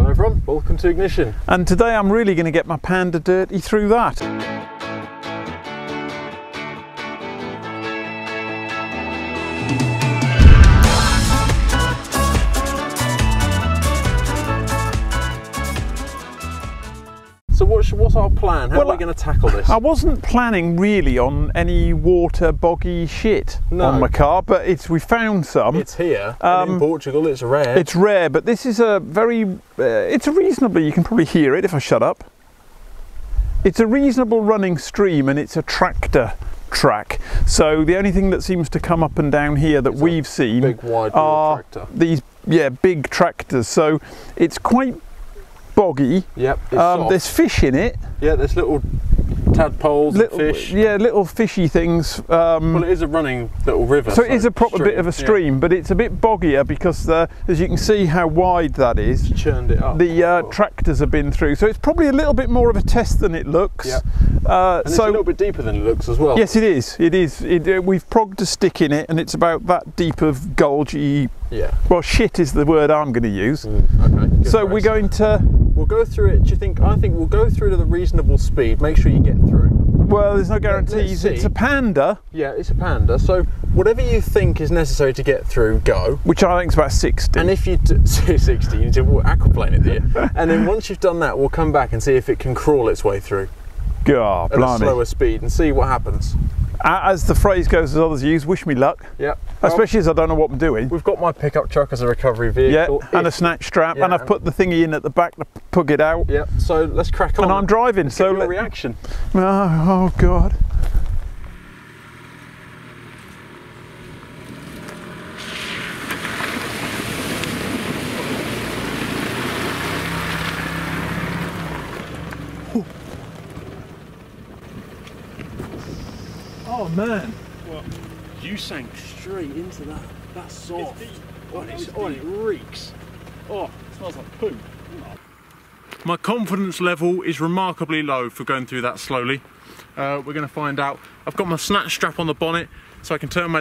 I'm everyone, welcome to Ignition. And today I'm really going to get my Panda dirty through that. So what's our plan? How are we going to tackle this? I wasn't planning really on any water boggy shit on my car, but we found some. It's here and in Portugal. It's rare. It's rare, but this is a very. It's a reasonably. You can probably hear it if I shut up. It's a reasonable running stream, and it's a tractor track. So the only thing that seems to come up and down here that we've seen big, wide are these big tractors. So it's quite. Boggy. Yep. There's fish in it. Yeah, there's little tadpoles, and fish. Yeah, little fishy things. Well, it is a running little river. So it is a proper bit of a stream, but it's a bit boggier because as you can see how wide that is. Just churned it up. The tractors have been through, so it's probably a little bit more of a test than it looks. Yep. And it's a little bit deeper than it looks as well. Yes, it is. It is. We've progged a stick in it, and it's about that deep of gulgy. Yeah. Well, shit is the word I'm going to use. Okay. So we're going to. We'll go through it. I think we'll go through to the reasonable speed. Make sure you get through. Well, there's no guarantees. It's a Panda. Yeah, it's a Panda. So whatever you think is necessary to get through, go. Which I think is about 60. And if you do 60, you need to aquaplane it there. And then once you've done that, we'll come back and see if it can crawl its way through. Oh, at a slower speed and see what happens. As the phrase goes, as others use, wish me luck. Yep. Especially as I don't know what I'm doing. We've got my pickup truck as a recovery vehicle. Yeah, and a snatch strap, and I've put the thingy in at the back to pug it out. Yep, so let's crack on. And I'm driving, so... Your reaction. Oh, God. Oh man! What? You sank straight into that. That's soft. It reeks. Oh, it smells like poo. My confidence level is remarkably low for going through that slowly. We're going to find out. I've got my snatch strap on the bonnet, so I can turn my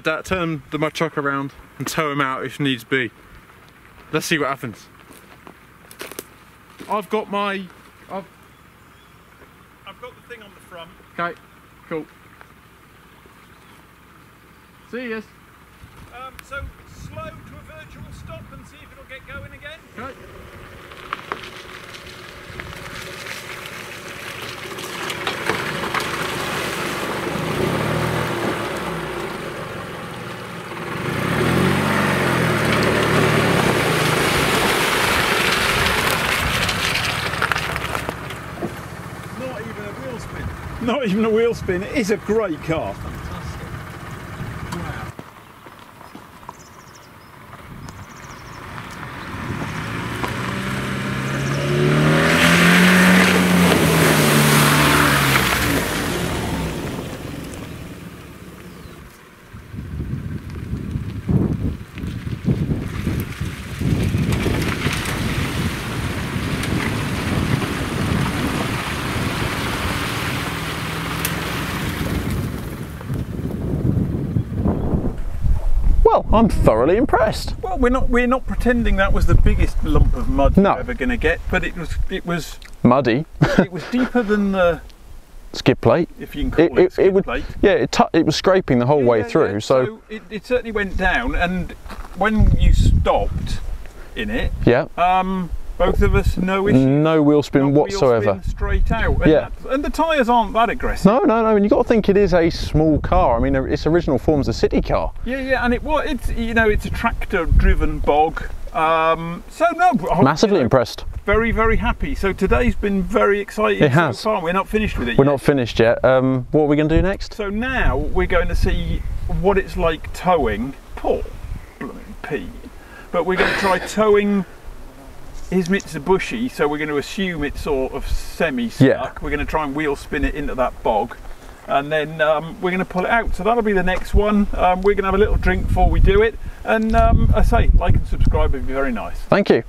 truck around and tow him out if needs be. Let's see what happens. I've got the thing on the front. Okay. Cool. See you. So slow to a virtual stop and see if it'll get going again. Okay. Not even a wheel spin. Not even a wheel spin. It is a great car. I'm thoroughly impressed. Well, we're not pretending that was the biggest lump of mud we're ever going to get, but it was muddy. It was deeper than the skid plate, if you can call it skid plate. Yeah, it was scraping the whole way through. Yeah. So it certainly went down, and when you stopped in it, both of us, no issue. No wheel spin whatsoever. Wheel spin straight out. And and the tyres aren't that aggressive. No. And you've got to think it is a small car. I mean, its original form's a city car. Yeah. And it's it's a tractor-driven bog. So no. Massively impressed. Very, very happy. So today's been very exciting. It has. So far. We're not finished with it. We're not finished yet. What are we going to do next? So now we're going to see what it's like towing. Poor blooming pea. But we're going to try towing. His Mitsubishi, so we're going to assume it's sort of semi-stuck. Yeah. We're going to try and wheel spin it into that bog, and then we're going to pull it out. So that'll be the next one. We're going to have a little drink before we do it, and I say, like and subscribe would be very nice. Thank you.